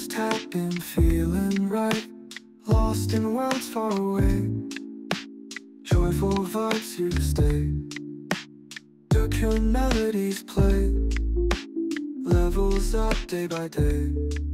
always tap in, feeling right, lost in worlds far away, joyful vibes here to stay. Took your melodies play, levels up day by day.